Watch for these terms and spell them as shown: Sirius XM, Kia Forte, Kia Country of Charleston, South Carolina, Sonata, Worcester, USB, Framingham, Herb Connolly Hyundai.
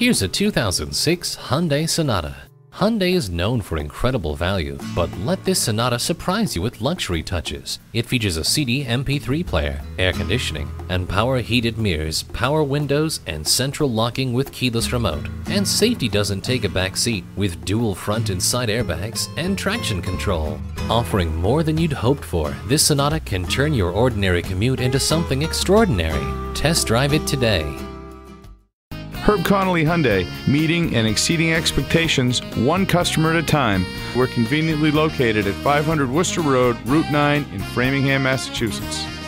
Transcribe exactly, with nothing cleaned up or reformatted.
Here's a two thousand six Hyundai Sonata. Hyundai is known for incredible value, but let this Sonata surprise you with luxury touches. It features a C D M P three player, air conditioning, and power heated mirrors, power windows, and central locking with keyless remote. And safety doesn't take a back seat with dual front and side airbags and traction control. Offering more than you'd hoped for, this Sonata can turn your ordinary commute into something extraordinary. Test drive it today. Herb Connolly Hyundai, meeting and exceeding expectations, one customer at a time. We're conveniently located at five hundred Worcester Road, Route nine in Framingham, Massachusetts.